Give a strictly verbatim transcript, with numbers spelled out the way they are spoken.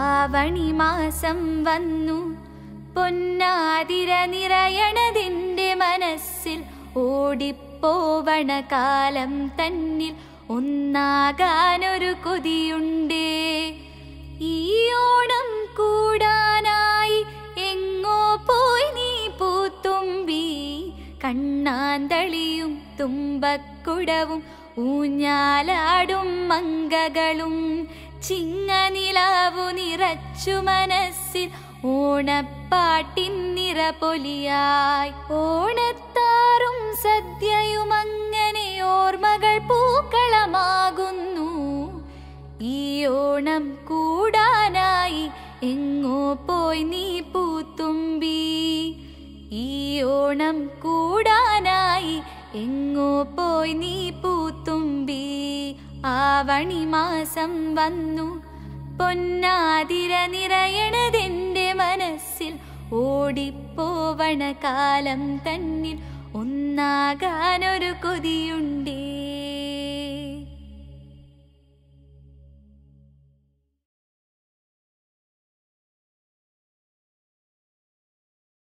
आवणि मासं वन्नु പൊന്നാതിരനിരയണതിന്റെ മനസ്സിൽ ഓടിപ്പോവണ കാലം തന്നിൽ ഒന്നാകാനൊരു കൊതിയുണ്ടേ. ഈ ഓണം കൂടാനായി എങ്ങോ പോയി നീ പൂത്തുമ്പി കണ്ണാന്തളിയും തുമ്പക്കുടവും ഊഞ്ഞാലാടും മംഗകളും ചിങ്ങനിലാവു നിറച്ചു മനസ്സിൽ ഓണപ്പാട്ടിൻ നിറപൊലിയായി. ഓണത്താറും സദ്യയും അങ്ങനെ ഓർമ്മകൾ പൂക്കളമാകുന്നു. ഈ ഓണം കൂടാനായി എങ്ങോ പോയി നീ പൂത്തുമ്പി. ഈ ഓണം കൂടാനായി എങ്ങോ പോയി നീ പൂത്തുമ്പി. ആവണി മാസം വന്നു പൊന്നാതിരനിരയണതിന്റെ മനസ്സിൽ ഓടിപ്പോവണ കാലം തന്നിൽ ഒന്നാകാനൊരു കൊതിയുണ്ടേ.